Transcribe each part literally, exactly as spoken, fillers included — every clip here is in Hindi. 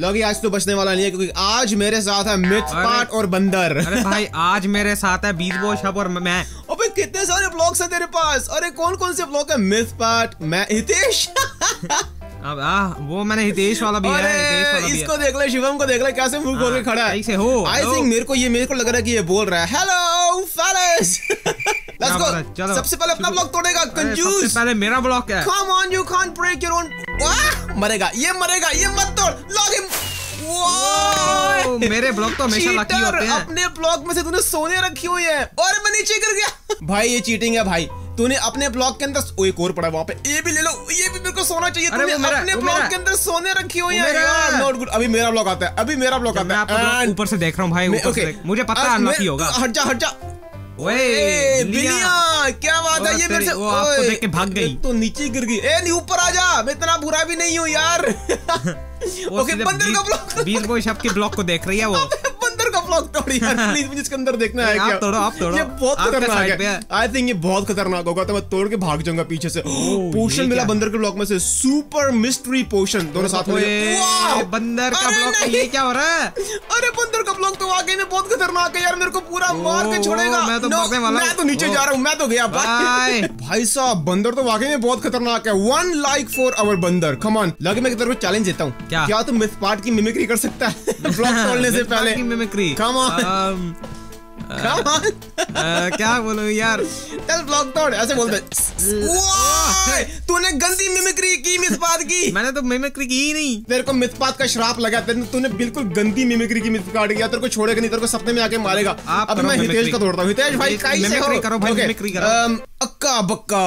लॉगी आज तो बचने वाला नहीं है क्योंकि आज मेरे साथ है मिथपैट और बंदर। अरे भाई आज मेरे साथ है बीच वो शब और मैं। अबे कितने सारे ब्लॉग्स हैं तेरे पास? अरे कौन कौन से ब्लॉग है? मिथपैट, मैं हितेश। अब आ, वो मैंने हितेश वाला भी है, हितेश वाला इसको भी है। देख ले, शिवम को देख ले कैसे मुंह खोल के खड़ा है। आई थिंक मेरे को ये मेरे को लग रहा है कि ये बोल रहा है हेलो फेलेस। Let's go. सबसे पहले अपना ब्लॉग तोड़ेगा कंजूस। सबसे पहले मेरा ब्लॉग क्या है? Come on you can't break your own. मरेगा ये, मरेगा ये, मत तोड़ लॉग इन। Wow! मेरे ब्लॉग तो हमेशा लकी होते हैं। अपने ब्लॉग में से तूने सोने रखी हुई है और मैं नीचे गिर गया। भाई ये चीटिंग है भाई। तूने अपने ब्लॉग के अंदर एक और पड़ा वहाँ पे, ये भी ले लो, ये भी मेरे को सोना चाहिए। तूने अपने ब्लॉग के अंदर सोने रखी हुई है यार। Not good. अभी मेरा ब्लॉग आता है, अभी मेरा ब्लॉग आता है। ऊपर से देख रहा हूँ भाई, ऊपर से मुझे पता है होगा। हट जा, हट जा। ओए बिलिया क्या बात है, ये मेरे से वो आपको देख के भाग गई तो नीचे गिर गई। ए नहीं ऊपर आ जा, मैं इतना बुरा भी नहीं हूँ यार। ओके बंदर का ब्लॉग, बीच वो शब्द के ब्लॉग को देख रही है वो। बंदर का ब्लॉग तोड़ी यार प्लीज, मुझे इसके अंदर देखना है। आप तोड़ो, आप तोड़ो, ये बहुत खतरनाक है। आई थिंक ये बहुत खतरनाक होगा तो मैं तोड़ के भाग जाऊंगा पीछे से। पोशन मिला बंदर के ब्लॉग में से, सुपर मिस्ट्री पोशन, दोनों साथ में। बंदर का ब्लॉग ये क्या हो रहा है? अरे बंदर का ब्लॉग तो वाकई में बहुत खतरनाक है यार, मेरे को पूरा मार के छोड़ेगा। मैं तो भागने वाला हूं, मैं तो नीचे जा रहा हूँ, मैं तो गया भाई। भाई साहब बंदर तो वाकई में बहुत खतरनाक है। वन लाइक फॉर आवर बंदर, कम ऑन। लगे मैं तेरे को चैलेंज देता हूँ, क्या क्या तुम मिथपैट की मिमिक्री कर सकता है ब्लॉग तोड़ने से पहले? Mimicry come on, come on. क्या बोलूं यार, चल ब्लॉग तोड़, ऐसे बोलते। तूने गंदी मिमिक्री की मिथपैट की। मैंने तो मिमिक्री की ही नहीं। तेरे को मिथपैट का श्राप लगा, तूने बिल्कुल गंदी मिमिक्री की। मिथपैट गया, तेरे को छोड़ेगा नहीं, तेरे को सपने में आके मारेगा। अब मैं हितेश का तोड़ता हूँ। हितेश भाई कैसे करो भाई मिमिक्री करो। अक्का बक्का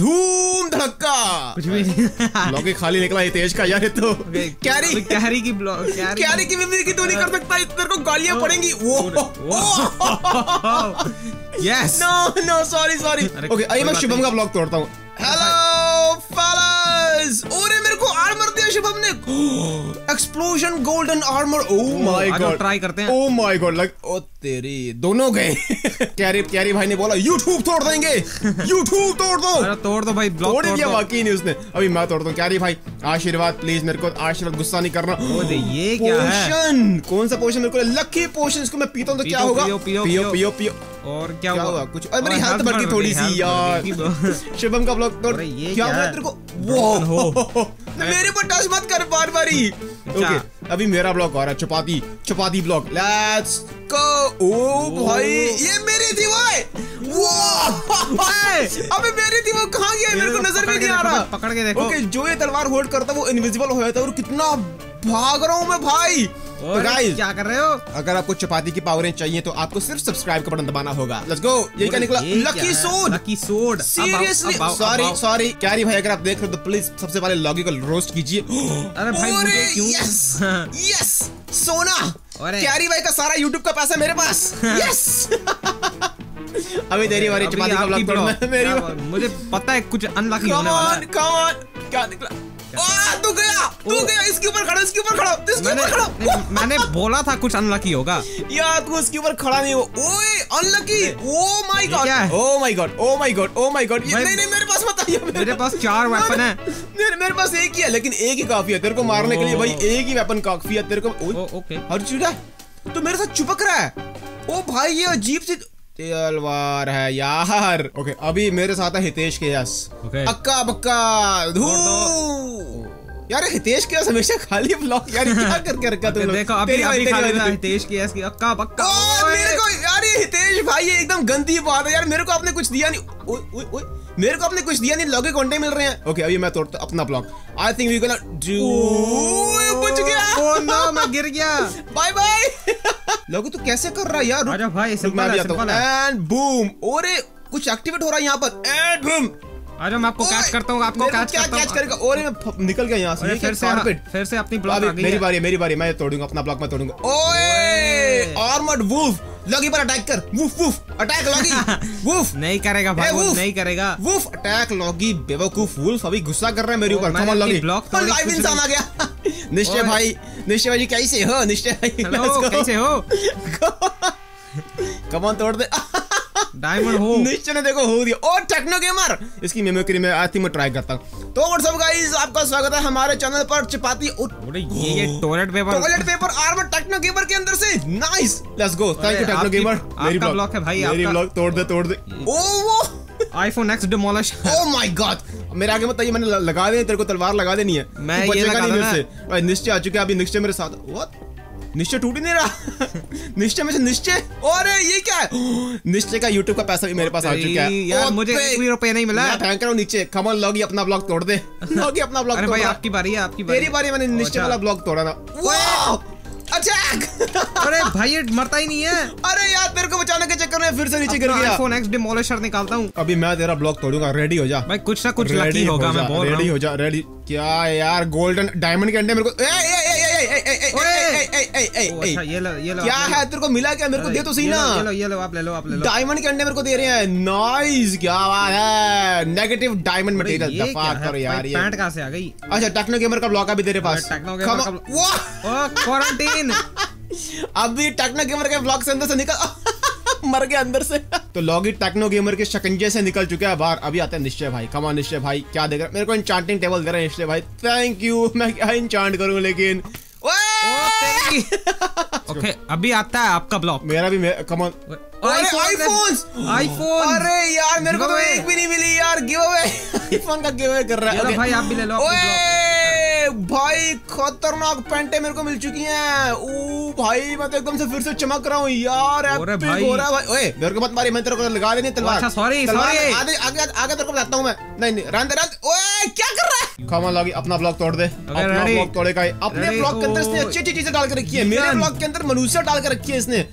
धूम धड़क्का, कुछ भी नहीं। लॉकी खाली निकला हितेश का यार। तो कैरी कैरी की ब्लॉग, कैरी की मिमिक्री तू नहीं कर सकता, तेरे को गालियां पड़ेंगी। वो yes no no sorry sorry. Okay I मैं शुभम का ब्लॉग तोड़ता हूँ। Hello fellas. ओरे मेरे को आर्मर दिया शुभम ने, explosion golden armour. Oh my god, try करते हैं। ओह माय गॉड लग तेरी, दोनों गए। कैरी कैरी भाई ने बोला यूट्यूब तोड़ देंगे, यूट्यूब तोड़ दो। अरे तोड़ दो भाई, ब्लॉग तोड़ दिया वाकई नहीं उसने। अभी मैं तोड़ता हूँ। कैरी भाई आशीर्वाद प्लीज, मेरे को आशीर्वाद, गुस्सा नहीं करना। ये क्या है? पोशन, कौन सा पोशन मेरे को? Lucky potion. इसको मैं पीता हूँ तो क्या होगा? पियो पियो पियो। और क्या होगा? कुछ और मेरी हेल्थ बढ़ गई थोड़ी सी यार। शिवम का ब्लॉग तोड़। क्या हुआ तेरे को? वो मेरे पर टच मत कर बार बारी। ओके अभी मेरा ब्लॉग आ रहा है, चपाती चपाती ब्लॉग। Let's go. ओ भाई ये मेरी थी वो। अबे मेरी थी वो कहाँ गया? मेरे को नजर भी नहीं आ रहा। पकड़ के देखो। ओके जो ये तलवार होल्ड करता वो इनविजिबल हो जाता है और कितना भाग रहा हूँ मैं भाई। तो गाइस क्या कर रहे हो? अगर आपको चपाती की पावरें चाहिए तो आपको सिर्फ सब्सक्राइब का बटन दबाना होगा। Let's go. ये क्या निकला? लकी सोड, लकी सोड। सीरियसली सॉरी सॉरी कैरी भाई, अगर आप देख रहे हो तो प्लीज सबसे पहले लॉगी को रोस्ट कीजिए। अरे भाई मुझे क्यों? यस यस सोना। कैरी भाई का सारा यूट्यूब का पैसा मेरे पास। यस अभी तेरी बारी, चपाती का ब्लॉग तोड़। मेरी मुझे पता है कुछ अनलकी होने वाला है। Come on. क्या निकला? तू गया, तू गया। इसके ऊपर खड़ा, इसके ऊपर खड़ा, इसके ऊपर खड़ा। मैंने बोला था कुछ अनलकी होगा यार, तू इसके ऊपर खड़ा नहीं हो। ओए unlucky. Oh my god, oh my god, oh my god, oh my god. नहीं नहीं मेरे पास मत आइए, मेरे पास चार वेपन है। मेरे मेरे पास एक ही है, लेकिन एक ही काफी है तेरे को मारने के लिए भाई। एक ही वेपन काफी है तेरे को। ओके हर चीज है। तू मेरे साथ चुपक रहा है। ओ भाई ये अजीब सी तलवार है यार। ओके okay, अभी मेरे साथ है हितेश के। Yes okay. अक्का बक्का धूम। यार हितेश के हमेशा खाली ब्लॉग यार क्या करके रखा तुम लोग? देखो अभी अभी खाली था हितेश के यस की। अक्का बक्का मेरे को यार, ये हितेश भाई ये एकदम गंदी बात है यार। मेरे को आपने कुछ दिया नहीं। ओए ओए ओए मेरे को आपने कुछ दिया नहीं, लॉगे घंटे मिल रहे हैं। ओके अभी मैं तोड़ता अपना block. I think we gonna do. बच गया। ओह नो मैं गिर गया। Bye bye. लॉगे तू कैसे कर रहा है यार? आजा भाई सिंपल है, सिंपल है। And boom. ओरे कुछ एक्टिवेट हो रहा है यहां पर। And boom. आजा मैं आपको कैच करता हूं, आपको कैच करता हूं। क्या कैच करेगा? ओरे मैं निकल गया यहां से। फिर से फिर से अपनी ब्लॉग आ गई। मेरी बारी, मेरी बारी। मैं तोड़ूंगा अपना ब्लॉग, मैं तोड़ूंगा। ओए आर्मर्ड वुल्फ। लॉगी पर अटैक कर। वुफ वुफ अटैक लॉगी। वुफ नहीं करेगा भाई, वुफ नहीं करेगा। वुफ अटैक लॉगी। बेवकूफ वुल्फ अभी गुस्सा कर रहा है मेरे ऊपर। कमाल लॉगी। पर लाइव इंसान आ गया। निश्चय भाई, निश्चय भाई कैसे हो? निश्चय भाई कैसे हो? कमान तोड़ दे। डायमंड हो नीचे ने देखो हो दिया। और टेक्नो गेमर इसकी मेमोरी में आई थिंक मैं ट्राई करता हूं। तो व्हाट्सअप गाइस आपका स्वागत है हमारे चैनल पर चपाती और ये ये toilet paper toilet paper armour Techno Gamer के अंदर से। Nice let's go. Thank you Techno Gamer. मेरी ब्लॉक है भाई आपका। मेरी ब्लॉक तोड़ दे तोड़ दे। ओ वो iPhone X demolish. Oh my god मेरे आगे मत आइए। मैंने लगा दे तेरे को तलवार लगा देनी है। मैं ये लगा देना भाई। निश्चय आ चुके अभी निश्चय मेरे साथ। व्हाट निश्चय टूट ही नहीं रहा। निश्चय में से निश्चय। और ये क्या है निश्चय का यूट्यूब का पैसा भी मेरे पास आ चुका है यार। मुझे एक भी रुपया नहीं मिला। थैंक यू नीचे कमल लॉगी अपना ब्लॉग तोड़ दे। लॉगी अपना ब्लॉग तोड़। भाई आपकी बारी है आपकी बारी। मेरी बारी। मैंने निश्चय वाला ब्लॉग तोड़ा ना। अटैक अरे भाई ये मरता ही नहीं है। अरे यार तेरे को बचाने के चक्कर में फिर से नीचे गिर गया। आईफोन एक्स डिमोलिशर निकालता हूं। अभी मैं तेरा ब्लॉक तोड़ूंगा। रेडी हो जा भाई। कुछ ना कुछ लकी होगा मैं बोल रहा हूं। रेडी हो जा। रेडी क्या यार गोल्डन डायमंड के अंडे मेरे को। ए ए ए ए ए ए ए ए ये लो ये लो। क्या है तेरे को मिला क्या? मेरे को दे तो सही ना। ये लो ये लो आप ले लो आप ले लो। डायमंड के अंडे मेरे को दे रहे हैं। नाइस क्या बात है। नेगेटिव डायमंड मटेरियल दफा करो यार। ये पैंट कहां से आ गई? अच्छा टेक्नो गेमर का ब्लॉक अभी तेरे पास। टेक्नो गेमर का ओ क्वारंटाइन। अभी टेक्नो गेमर के ब्लॉक से अंदर से निकल मर गया अंदर से। तो लॉगी टेक्नो गेमर के शकंजे से निकल चुके हैं बाहर। अभी आते हैं निश्चय भाई। कमा निश्चय भाई क्या देख रहा है मेरे को? इंचांटिंग टेबल दे रहे हैं निश्चय भाई। Thank you. मैं क्या इंचांट करूं लेकिन। ओके अभी आता है आपका ब्लॉक। मेरा भी कम ऑन। आईफोन आईफोन अरे यार मेरे को तो एक भी नहीं मिली यार। गिव अवे आईफोन का गिव अवे कर रहा है भाई। आप भी ले लो भाई। खतरनाक पैंटे मेरे को मिल चुकी हैं। ओ भाई मैं तो एकदम से फिर से चमक रहा हूँ यार। एपिक हो रहा है भाई। ओए मेरे को मत मारी। मैं तेरे को लगा देनी तलवार। अच्छा सॉरी सॉरी आगे आगे आगे तेरे को बताता हूँ मैं। नहीं नहीं रन रन। ओए क्या कर रहा है? कमाल लगी अपना ब्लॉक तोड़ दे। अपना ब्लॉक तोड़ेगा। अपने ब्लॉक के अंदर इसने अच्छी अच्छी चीजें डाल के रखी है। मेरे ब्लॉक के अंदर मनुष्य डाल के रखी है इसने।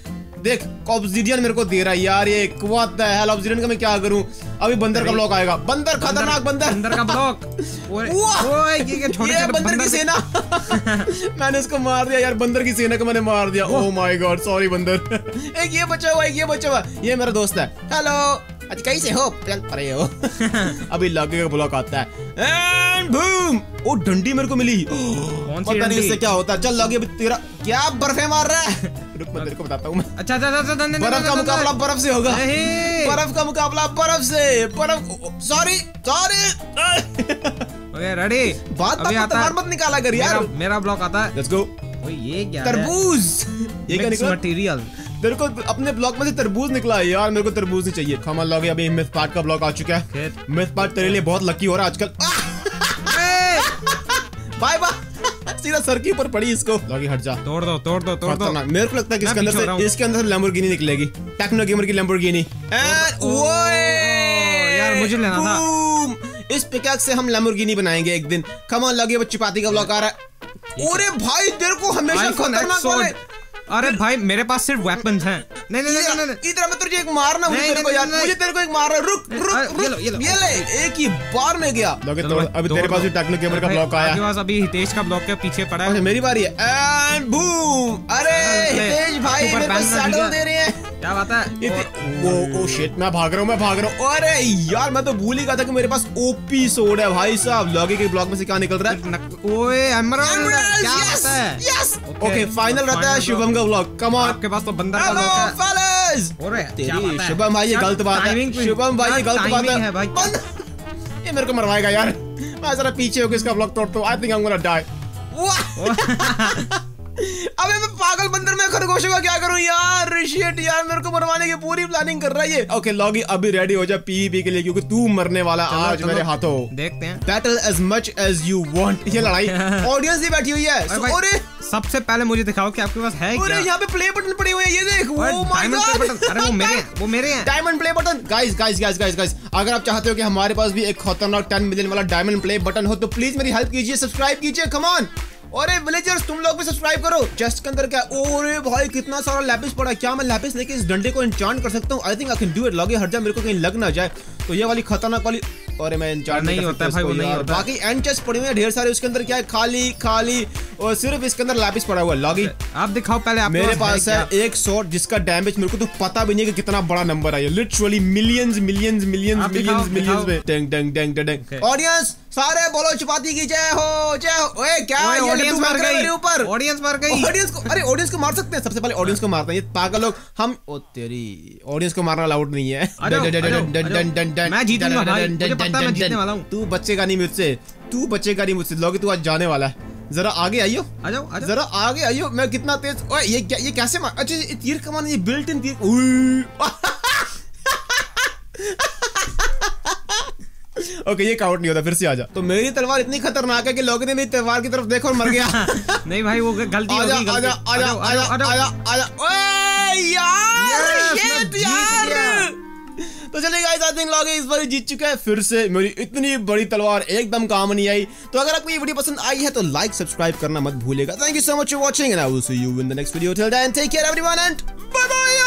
देख ऑब्सिडियन मेरे को दे रहा है यार। ये व्हाट द हेल। ऑब्सिडियन का मैं क्या करूं? अभी बंदर का ब्लॉक आएगा। बंदर खतरनाक बंदर बंदर का ब्लॉक। ओए ये छोटे-छोटे बंदर की सेना। मैंने इसको मार दिया यार। बंदर की सेना को मैंने मार दिया। ओह माय गॉड सॉरी बंदर। एक ये बचा हुआ एक ये बचा हुआ। ये मेरा दोस्त है। हेलो आज कैसे हो? प्याल परे हो। अभी लगे का ब्लॉक आता है एंड बूम। ओ डंडी मेरे को मिली। पता नहीं इससे क्या होता। चल लगे अभी तेरा क्या बर्फे मार रहा है। रुक मैं तेरे को बताता हूं मैं। अच्छा अच्छा बर्फ का मुकाबला बर्फ से होगा। बर्फ का मुकाबला बर्फ से। बर्फ सॉरी सॉरी। Okay ready. बात तलवार मत निकाला कर यार। मेरा ब्लॉक आता है। Let's go. ओए ये क्या है? तरबूज। ये क्या निकला? मटेरियल। तेरे को अपने ब्लॉक में से तरबूज निकला है यार। मेरे को तरबूज नहीं चाहिए। खमा लॉगे अभी मिथपैट का ब्लॉक आ चुका है। मिथपैट तेरे लिए बहुत लकी हो रहा है आजकल। Bye bye. सीधा सर के ऊपर पड़ी इसको। लॉगी हट जा। तोड़ दो तोड़ दो तोड़ दो। मेरे को लगता है कि इसके अंदर से इसके अंदर से लैम्बोर्गिनी निकलेगी। टेक्नो गेमर की लैम्बोर्गिनी। यार मुझे लेना था। इस पिकैक्स से हम लैम्बोर्गिनी बनाएंगे एक दिन। कम ऑन लॉगी अब चपाती का ब्लॉक आ रहा है। अरे भाई तेरे को हमेशा खतरनाक वाले। अरे भाई मेरे पास सिर्फ वेपन्स हैं। नहीं नहीं नहीं नहीं इधर मैं तुझे एक मारना मुझे तेरे को यार। मुझे तेरे को एक मार रहा। रुक रुक रुक ये ले। एक ही बार में गया। अभी तेरे पास भी टेक्नो गेमर का ब्लॉक आया। मेरे पास अभी हितेश का ब्लॉक के पीछे पड़ा है। मेरी बारी है एंड बूम। अरे हितेश भाई मेरे को सैडल दे रहे हैं। क्या बात है? ओ ओ शिट मैं भाग रहा हूँ मैं भाग रहा हूँ। अरे यार मैं तो भूल ही गया था कि मेरे पास ओपी सोड है भाई साहब। लॉगी के ब्लॉक में से क्या निकल रहा है? ओए एमराल्ड। क्या बात है? यस ओके फाइनल रहता है शुभम का ब्लॉक। कम ऑन आपके पास तो बंदर का ब्लॉक है। फेलस ओए तेरी शुभम भाई ये गलत बात है। शुभम भाई ये गलत बात है। ये मेरे को मरवाएगा यार। मैं जरा पीछे होकर इसका ब्लॉक तोड़ता हूँ। I think I am gonna die. अबे मैं पागल बंदर में खरगोशों का क्या करूं यार? शिट यार मेरे को मरवाने की पूरी प्लानिंग कर रहा है ये। ओके लॉगी अभी रेडी हो जा पीवी के लिए क्योंकि तू मरने वाला आज मेरे हाथों। देखते हैं battle as much as you want. ये लड़ाई ऑडियंस ही बैठी हुई है। और सबसे पहले मुझे दिखाओ कि आपके पास है क्या? अरे यहाँ पे प्ले बटन पड़े हुए हैं ये देख। Oh my god. अरे वो मेरे वो मेरे हैं diamond play button. Guys guys guys guys guys अगर आप चाहते हो कि हमारे पास भी एक खतरनाक टेन मिलियन वाला डायमंड प्ले बटन हो तो प्लीज मेरी हेल्प कीजिए। सब्सक्राइब कीजिए कम ऑन। और विलेजर्स तुम लोग भी सब्सक्राइब करो। चेस्ट के अंदर क्या? ओरे भाई कितना सारा लैपिस पड़ा। क्या मैं लैपिस लेके इस डंडे को इंचांट कर सकता हूँ? I think I can do it. Loggy हट जा मेरे को कहीं लग ना जाए। तो ये वाली खतरनाक वाली और मैं इंचार्ज नहीं होता भाई वो नहीं होता। बाकी एंड चेस्ट पड़े हुए ढेर सारे। उसके अंदर क्या है? खाली खाली और सिर्फ इसके अंदर लैपिस पड़ा हुआ है। लॉगी आप दिखाओ पहले आप। मेरे पास है एक शॉट जिसका डैमेज मेरे को तो पता भी नहीं है कि कितना बड़ा नंबर है ये। Literally millions millions millions millions millions में डंग डंग डंग डंग। ऑडियंस सारे बोलो चपाती की जय हो जय हो। ओए क्या ऑडियंस मर गई मेरे ऊपर, ऑडियंस मर गई। ऑडियंस को अरे ऑडियंस को मार सकते हैं, सबसे पहले ऑडियंस को मारते हैं ये पागल लोग हम। ओ तेरी ऑडियंस को मारना अलाउड नहीं है। मैं जीतूंगा भाई, मुझे पता है मैं जीतने वाला हूं। तू बचेगा नहीं मुझसे, तू बचेगा नहीं मुझसे। लॉगी तू आज जाने वाला है। जरा आगे आइयो, आ जाओ जरा आगे आइयो। मैं कितना तेज। ओए ये क्या, ये कैसे मार? अच्छा ये तीर कमान, ये बिल्ट इन तीर। ओके ये काउंट नहीं होता, फिर से आजा। तो मेरी तलवार इतनी खतरनाक है कि लॉगी ने मेरी तलवार की तरफ देखा और मर गया। नहीं भाई वो गलती हो गई। आजा आजा आजा आजा आजा। ओए यार शिट यार। तो चलिए गाइस आई थिंक लॉगी इस बार जीत चुका है फिर से। मेरी इतनी बड़ी तलवार एकदम काम नहीं आई। तो अगर आपको ये वीडियो पसंद आई है तो लाइक सब्सक्राइब करना मत भूलिएगा। Thank you so much for watching and will see you in the next video. Till then, take care everyone, and bye-bye.